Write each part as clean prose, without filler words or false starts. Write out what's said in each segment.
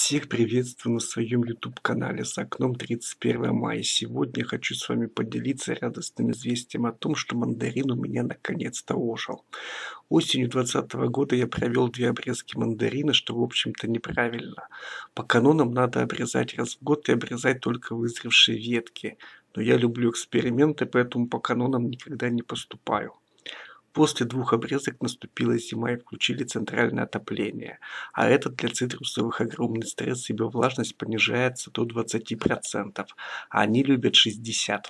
Всех приветствую на своем YouTube-канале «За окном 31 мая». Сегодня хочу с вами поделиться радостным известием о том, что мандарин у меня наконец-то ожил. Осенью 2020 года я провел 2 обрезки мандарина, что, в общем-то, неправильно. По канонам надо обрезать раз в год и обрезать только вызревшие ветки. Но я люблю эксперименты, поэтому по канонам никогда не поступаю. После 2 обрезок наступила зима и включили центральное отопление. А это для цитрусовых огромный стресс, ибо влажность понижается до 20%, а они любят 60%.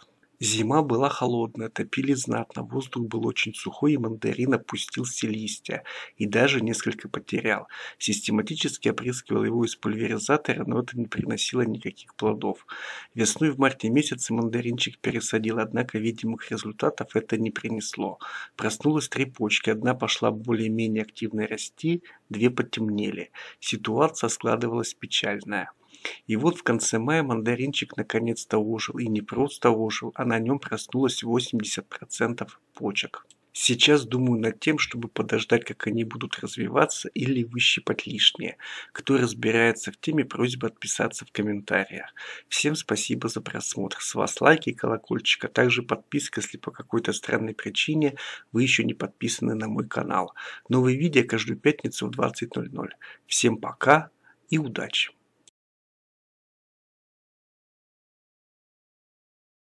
Зима была холодная, топили знатно, воздух был очень сухой, и мандарин опустил все листья, и даже несколько потерял. Систематически опрыскивал его из пульверизатора, но это не приносило никаких плодов. Весной в марте месяце мандаринчик пересадил, однако видимых результатов это не принесло. Проснулось 3 почки, одна пошла более-менее активно расти, 2 потемнели. Ситуация складывалась печальная. И вот в конце мая мандаринчик наконец-то ожил, и не просто ожил, а на нем проснулось 80% почек. Сейчас думаю над тем, чтобы подождать, как они будут развиваться, или выщипать лишнее. Кто разбирается в теме, просьба отписаться в комментариях. Всем спасибо за просмотр. С вас лайки и колокольчик, а также подписка, если по какой-то странной причине вы еще не подписаны на мой канал. Новые видео каждую пятницу в 20:00. Всем пока и удачи!